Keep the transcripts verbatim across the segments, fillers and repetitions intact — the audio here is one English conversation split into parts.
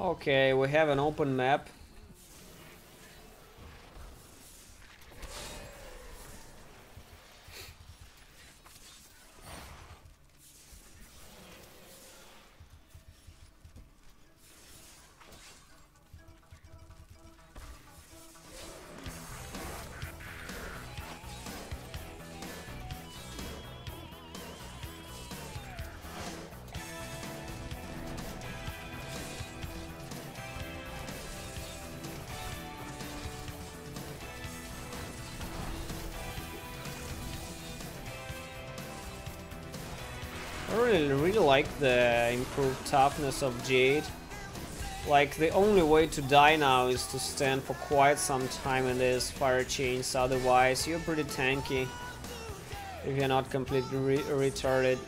Okay, we have an open map. I really, really like the improved toughness of Jade. Like, the only way to die now is to stand for quite some time in these fire chains, otherwise you're pretty tanky if you're not completely re retarded.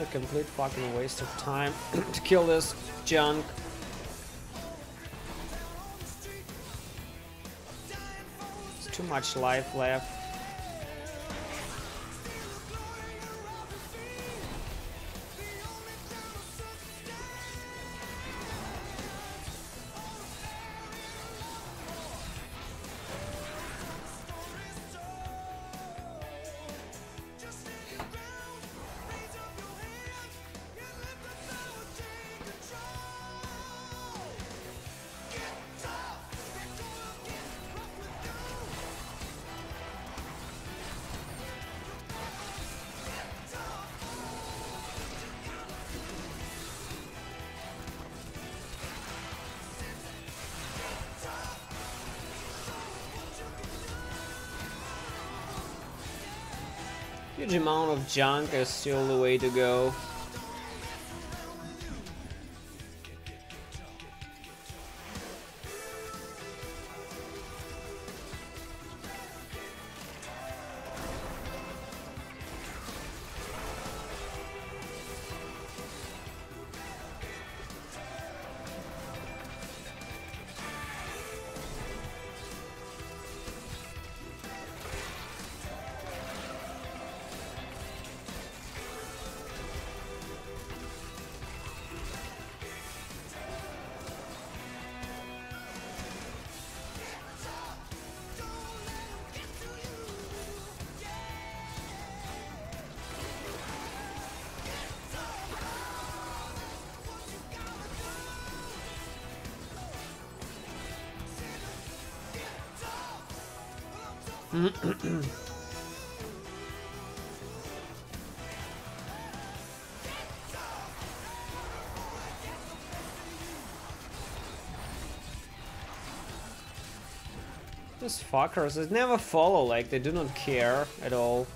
A complete fucking waste of time to kill this junk. There's too much life left. Huge amount of junk is still the way to go. These fuckers, they never follow, like, they do not care at all.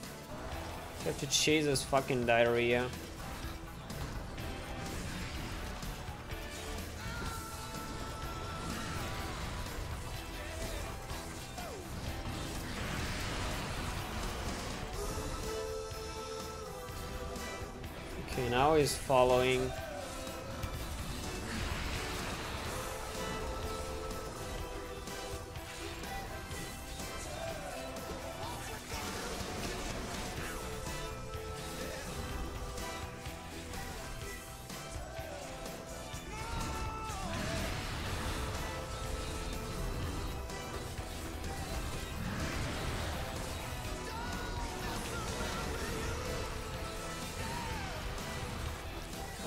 You have to chase this fucking diarrhea. Okay, now he's following.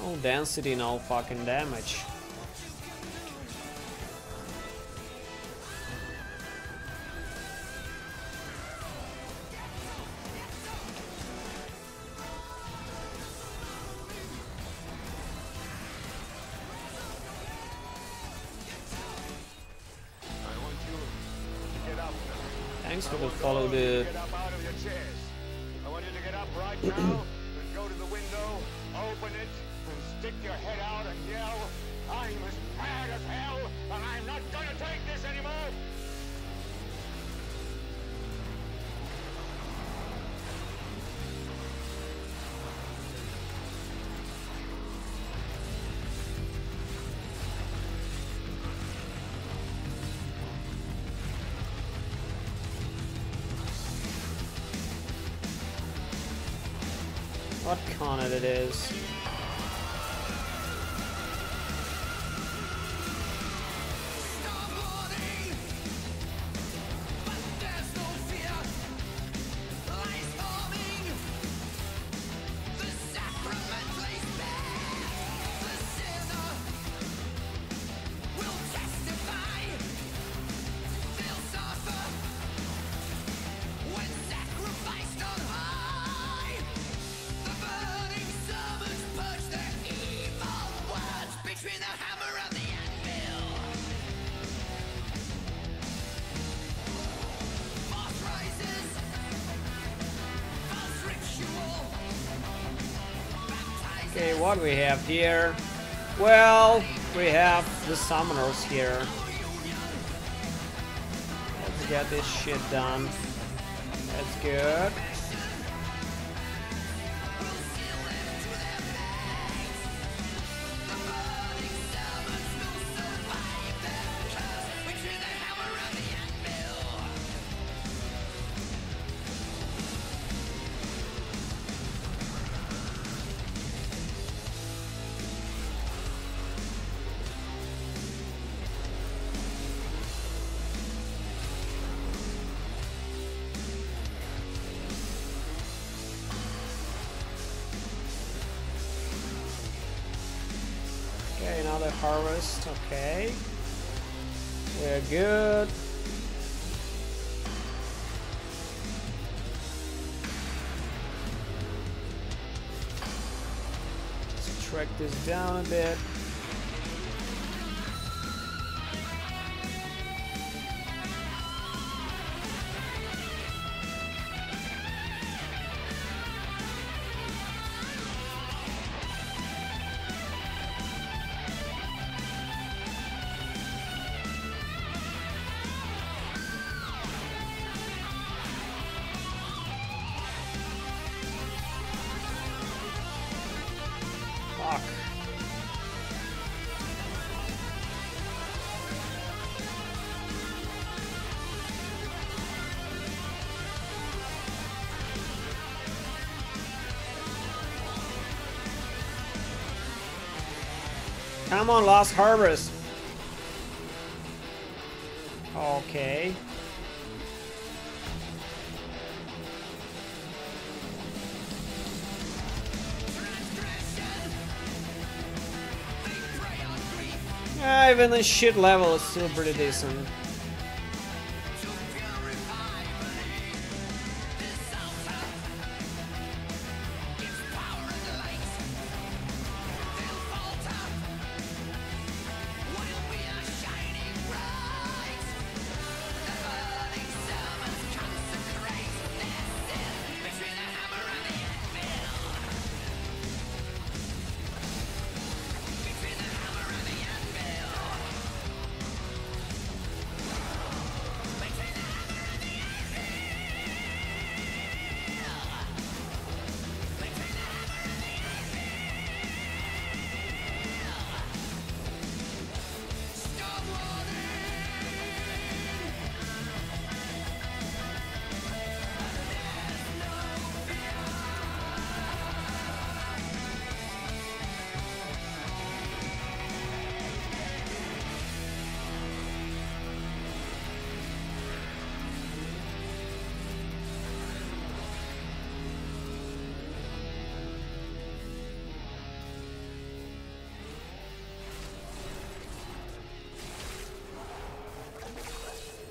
No density, no fucking damage. Thanks for the follow, dude. Get up out of your chairs. I want you to get up right now and go to the window, open it, and stick your head out and yell, "I'm as mad as hell, and I'm not gonna take this anymore!" What continent it is. Okay, what do we have here? Well, we have the summoners here. Let's get this shit done. That's good. Another harvest, okay. We're good. Let's track this down a bit. Come on, Lost Harvest. Okay. Ah, even the shit level is still pretty decent.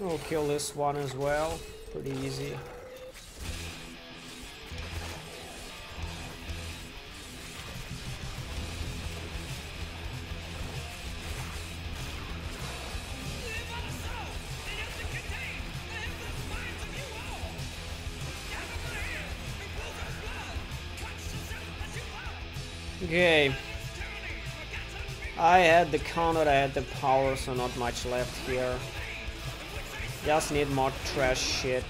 We'll kill this one as well. Pretty easy. Okay. I had the counter, I had the power, so not much left here. Just need more trash shit.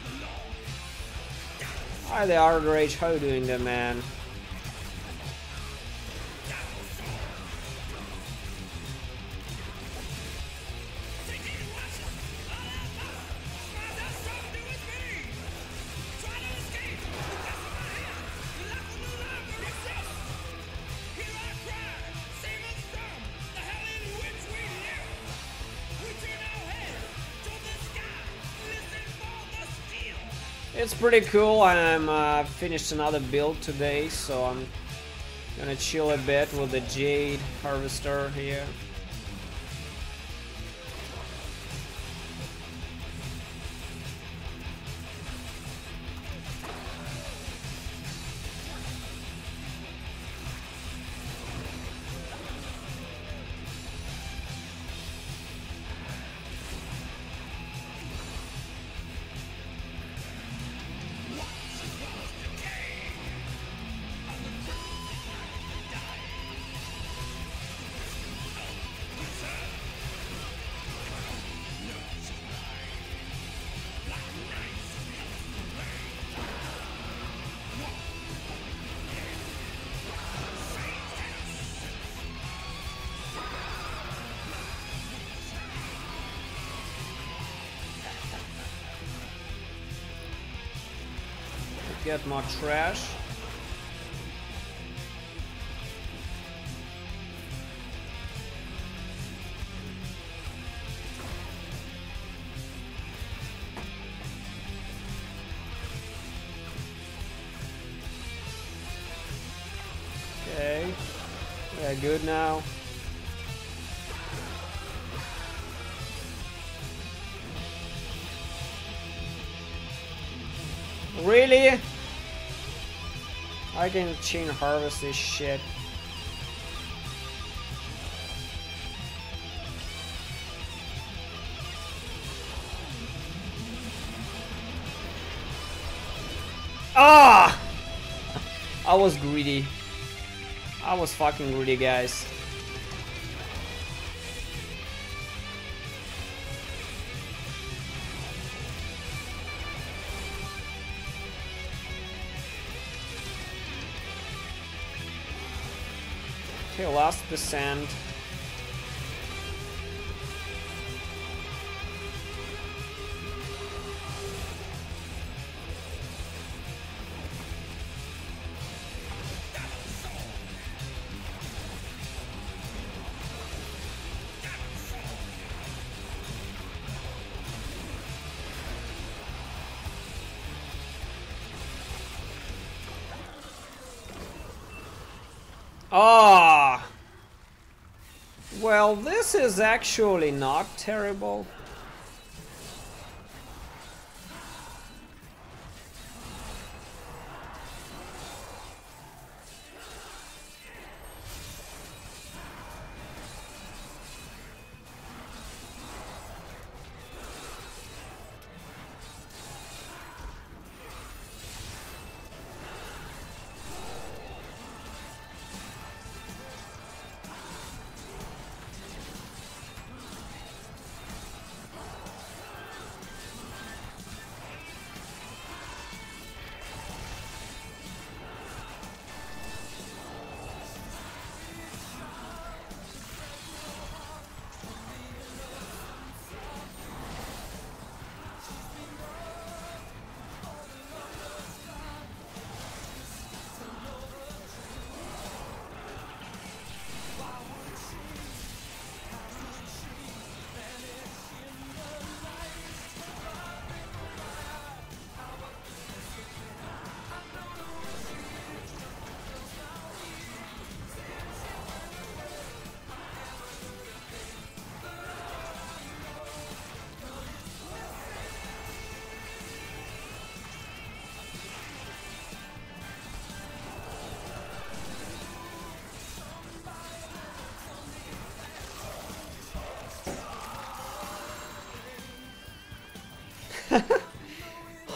Hi there, Ardrage. How you doing there, man? It's pretty cool. I'm uh, finished another build today, so I'm gonna chill a bit with the Jade Harvester here. Get more trash. Okay, we're good now. Really? I can chain harvest this shit. Ah! I was greedy. I was fucking greedy, guys. Okay, last percent. Ah. Well, this is actually not terrible.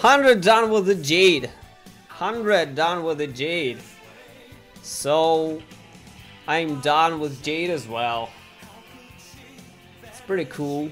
one hundred done with the Jade. one hundred done with the Jade. So I'm done with Jade as well. It's pretty cool.